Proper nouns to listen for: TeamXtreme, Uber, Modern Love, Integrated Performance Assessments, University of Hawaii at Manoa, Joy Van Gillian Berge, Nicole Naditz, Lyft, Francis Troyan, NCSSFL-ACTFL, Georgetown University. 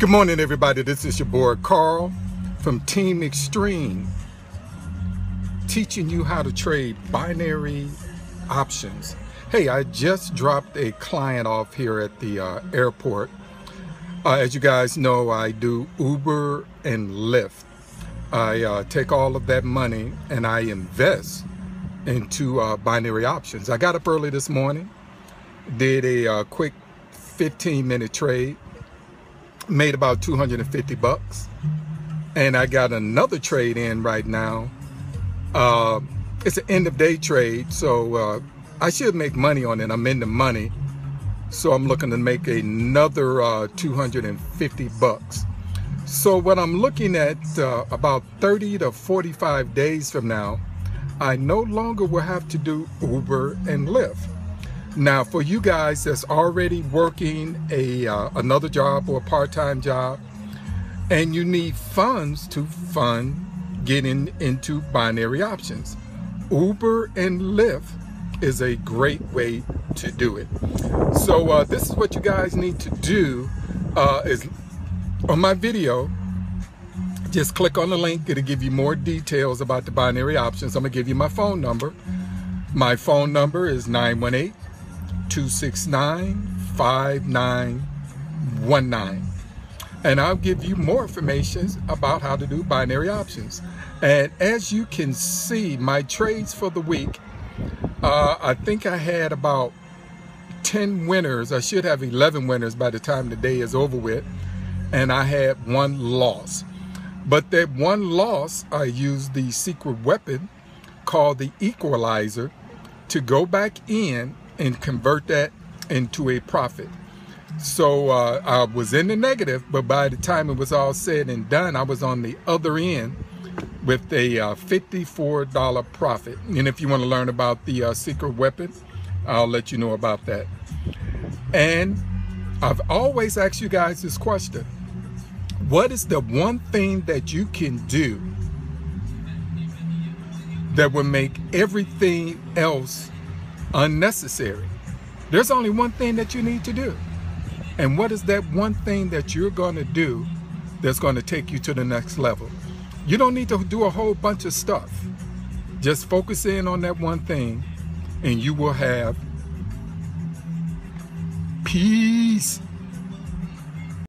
Good morning, everybody. This is your boy Carl from TeamXtreme, teaching you how to trade binary options. Hey, I just dropped a client off here at the airport. As you guys know, I do Uber and Lyft. I take all of that money and I invest into binary options. I got up early this morning, did a quick 15-minute trade. Made about 250 bucks, and I got another trade in right now. It's an end of day trade, so I should make money on it. I'm in the money, so I'm looking to make another 250 bucks. So what I'm looking at about 30 to 45 days from now, I no longer will have to do Uber and Lyft. Now, for you guys that's already working another job or a part-time job, and you need funds to fund getting into binary options, Uber and Lyft is a great way to do it. So this is what you guys need to do. Is on my video, just click on the link. It'll give you more details about the binary options. I'm gonna give you my phone number. My phone number is 918-269-5919, and I'll give you more information about how to do binary options. And as you can see, my trades for the week, I think I had about 10 winners. I should have 11 winners by the time the day is over with, and I had one loss. But that one loss, I used the secret weapon called the equalizer to go back in and convert that into a profit. So I was in the negative, but by the time it was all said and done, I was on the other end with a $54 profit. And if you want to learn about the secret weapon, I'll let you know about that. And I've always asked you guys this question: what is the one thing that you can do that will make everything else unnecessary? There's only one thing that you need to do. And what is that one thing that you're going to do that's going to take you to the next level? You don't need to do a whole bunch of stuff. Just focus in on that one thing, and you will have peace.